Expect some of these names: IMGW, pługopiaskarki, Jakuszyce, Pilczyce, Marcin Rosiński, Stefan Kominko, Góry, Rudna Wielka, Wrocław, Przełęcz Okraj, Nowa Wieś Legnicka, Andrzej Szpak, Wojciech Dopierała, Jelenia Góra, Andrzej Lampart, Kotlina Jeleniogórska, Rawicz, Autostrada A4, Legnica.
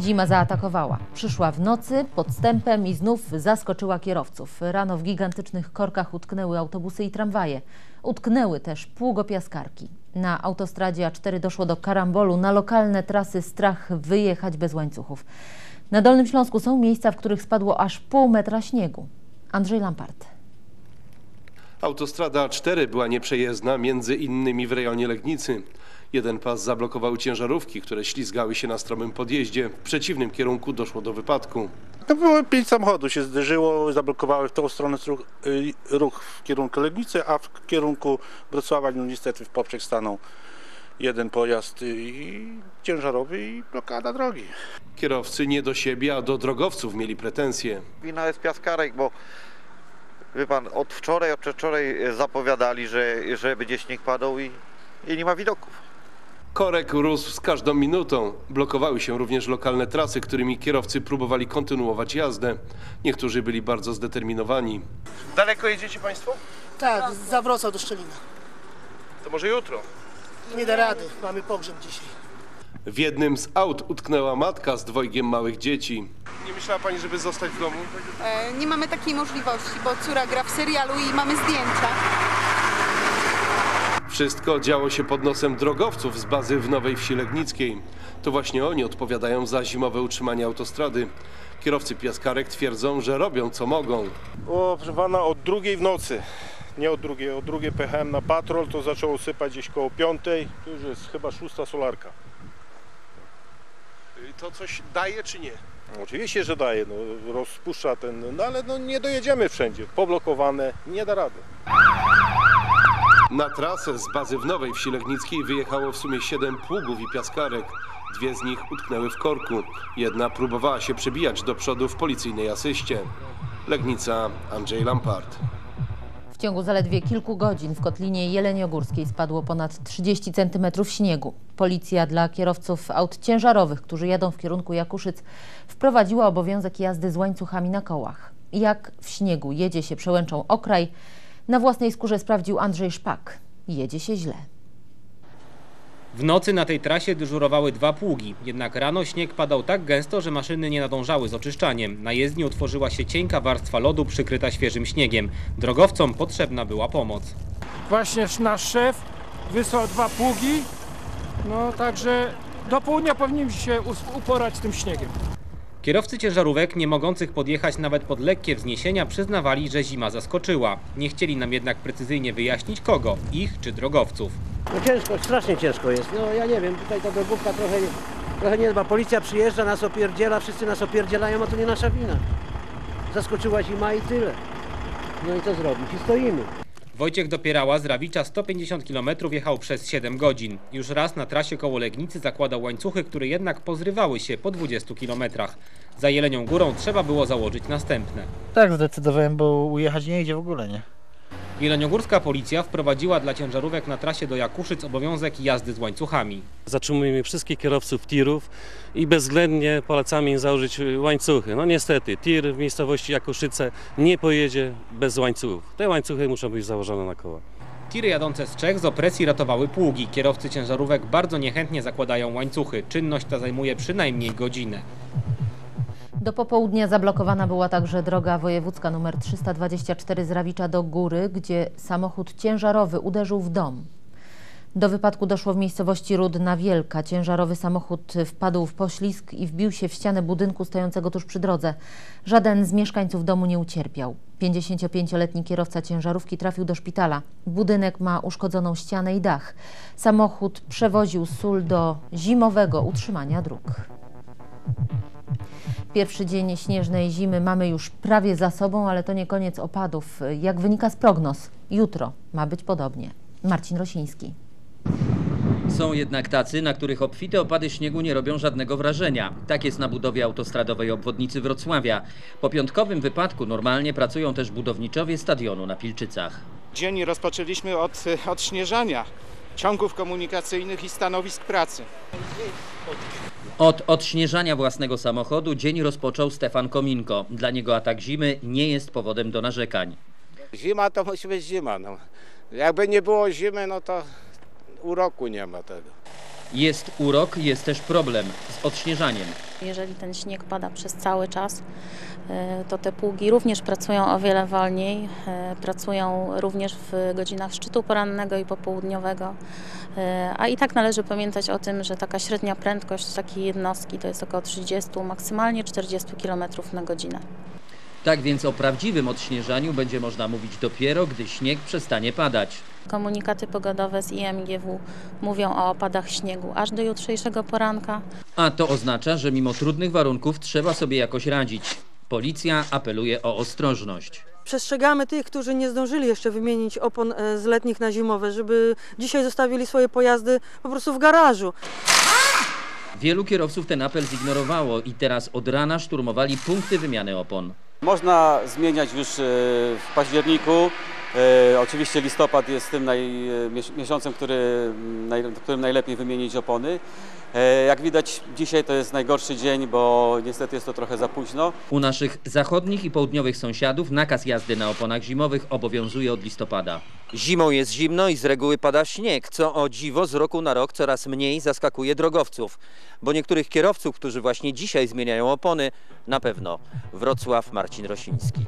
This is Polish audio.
Zima zaatakowała. Przyszła w nocy, podstępem i znów zaskoczyła kierowców. Rano w gigantycznych korkach utknęły autobusy i tramwaje. Utknęły też pługopiaskarki. Na autostradzie A4 doszło do karambolu. Na lokalne trasy strach wyjechać bez łańcuchów. Na Dolnym Śląsku są miejsca, w których spadło aż pół metra śniegu. Andrzej Lampart. Autostrada A4 była nieprzejezdna, między innymi w rejonie Legnicy. Jeden pas zablokował ciężarówki, które ślizgały się na stromym podjeździe. W przeciwnym kierunku doszło do wypadku. No było 5 samochodów, się zderzyło, zablokowały w tą stronę ruch w kierunku Legnicy, a w kierunku Wrocławia no niestety w poprzek stanął jeden pojazd i ciężarowy i blokada drogi. Kierowcy nie do siebie, a do drogowców mieli pretensje. Wina jest piaskarek, bo wie pan, od wczoraj, zapowiadali, że będzie śnieg padał i nie ma widoków. Korek rósł z każdą minutą. Blokowały się również lokalne trasy, którymi kierowcy próbowali kontynuować jazdę. Niektórzy byli bardzo zdeterminowani. Daleko jedziecie państwo? Tak, za Wrocław do Szczelina. To może jutro? Nie da rady, mamy pogrzeb dzisiaj. W jednym z aut utknęła matka z dwojgiem małych dzieci. Nie myślała pani, żeby zostać w domu? Nie mamy takiej możliwości, bo córa gra w serialu i mamy zdjęcia. Wszystko działo się pod nosem drogowców z bazy w Nowej Wsi Legnickiej. To właśnie oni odpowiadają za zimowe utrzymanie autostrady. Kierowcy piaskarek twierdzą, że robią co mogą. O, proszę pana, od drugiej w nocy, nie od drugiej, od drugiej pojechałem na patrol, to zaczęło sypać gdzieś koło 5, to już jest chyba 6 solarka. To coś daje czy nie? Oczywiście, że daje, no, rozpuszcza ten, no, ale no, nie dojedziemy wszędzie, poblokowane, nie da rady. Na trasę z bazy w Nowej Wsi Legnickiej wyjechało w sumie 7 pługów i piaskarek. Dwie z nich utknęły w korku. Jedna próbowała się przebijać do przodu w policyjnej asyście. Legnica, Andrzej Lampart. W ciągu zaledwie kilku godzin w Kotlinie Jeleniogórskiej spadło ponad 30 cm śniegu. Policja dla kierowców aut ciężarowych, którzy jadą w kierunku Jakuszyc, wprowadziła obowiązek jazdy z łańcuchami na kołach. Jak w śniegu jedzie się Przełęczą Okraj, na własnej skórze sprawdził Andrzej Szpak. Jedzie się źle. W nocy na tej trasie dyżurowały 2 pługi. Jednak rano śnieg padał tak gęsto, że maszyny nie nadążały z oczyszczaniem. Na jezdni utworzyła się cienka warstwa lodu przykryta świeżym śniegiem. Drogowcom potrzebna była pomoc. Właśnie nasz szef wysłał 2 pługi. No także do południa powinniśmy się uporać z tym śniegiem. Kierowcy ciężarówek, nie mogących podjechać nawet pod lekkie wzniesienia, przyznawali, że zima zaskoczyła. Nie chcieli nam jednak precyzyjnie wyjaśnić kogo, ich czy drogowców. No ciężko, strasznie ciężko jest. No ja nie wiem, tutaj ta drogówka trochę nie dba. Policja przyjeżdża, nas opierdziela, wszyscy nas opierdzielają, a to nie nasza wina. Zaskoczyła zima i tyle. No i co zrobić? I stoimy. Wojciech Dopierała z Rawicza 150 km jechał przez 7 godzin. Już raz na trasie koło Legnicy zakładał łańcuchy, które jednak pozrywały się po 20 km. Za Jelenią Górą trzeba było założyć następne. Tak zdecydowałem, bo ujechać nie idzie w ogóle, nie? Jeleniogórska policja wprowadziła dla ciężarówek na trasie do Jakuszyc obowiązek jazdy z łańcuchami. Zatrzymujemy wszystkich kierowców tirów i bezwzględnie polecamy im założyć łańcuchy. No niestety, tir w miejscowości Jakuszyce nie pojedzie bez łańcuchów. Te łańcuchy muszą być założone na koła. Tiry jadące z Czech z opresji ratowały pługi. Kierowcy ciężarówek bardzo niechętnie zakładają łańcuchy. Czynność ta zajmuje przynajmniej godzinę. Do popołudnia zablokowana była także droga wojewódzka nr 324 z Rawicza do Góry, gdzie samochód ciężarowy uderzył w dom. Do wypadku doszło w miejscowości Rudna Wielka. Ciężarowy samochód wpadł w poślizg i wbił się w ścianę budynku stojącego tuż przy drodze. Żaden z mieszkańców domu nie ucierpiał. 55-letni kierowca ciężarówki trafił do szpitala. Budynek ma uszkodzoną ścianę i dach. Samochód przewoził sól do zimowego utrzymania dróg. Pierwszy dzień śnieżnej zimy mamy już prawie za sobą, ale to nie koniec opadów. Jak wynika z prognoz, jutro ma być podobnie. Marcin Rosiński. Są jednak tacy, na których obfite opady śniegu nie robią żadnego wrażenia. Tak jest na budowie autostradowej obwodnicy Wrocławia. Po piątkowym wypadku normalnie pracują też budowniczowie stadionu na Pilczycach. Dzień rozpoczęliśmy od odśnieżania ciągów komunikacyjnych i stanowisk pracy. Od odśnieżania własnego samochodu dzień rozpoczął Stefan Kominko. Dla niego atak zimy nie jest powodem do narzekań. Zima to musi być zima. No. Jakby nie było zimy, no to uroku nie ma tego. Jest urok, jest też problem z odśnieżaniem. Jeżeli ten śnieg pada przez cały czas, to te pługi również pracują o wiele wolniej. Pracują również w godzinach szczytu porannego i popołudniowego. A i tak należy pamiętać o tym, że taka średnia prędkość takiej jednostki to jest około 30, maksymalnie 40 km na godzinę. Tak więc o prawdziwym odśnieżaniu będzie można mówić dopiero, gdy śnieg przestanie padać. Komunikaty pogodowe z IMGW mówią o opadach śniegu aż do jutrzejszego poranka. A to oznacza, że mimo trudnych warunków trzeba sobie jakoś radzić. Policja apeluje o ostrożność. Przestrzegamy tych, którzy nie zdążyli jeszcze wymienić opon z letnich na zimowe, żeby dzisiaj zostawili swoje pojazdy po prostu w garażu. Wielu kierowców ten apel zignorowało i teraz od rana szturmowali punkty wymiany opon. Można zmieniać już w październiku. Oczywiście listopad jest tym miesiącem, w którym najlepiej wymienić opony. Jak widać, dzisiaj to jest najgorszy dzień, bo niestety jest to trochę za późno. U naszych zachodnich i południowych sąsiadów nakaz jazdy na oponach zimowych obowiązuje od listopada. Zimą jest zimno i z reguły pada śnieg, co o dziwo z roku na rok coraz mniej zaskakuje drogowców. Bo niektórych kierowców, którzy właśnie dzisiaj zmieniają opony, na pewno. Wrocław, Marcin Rosiński.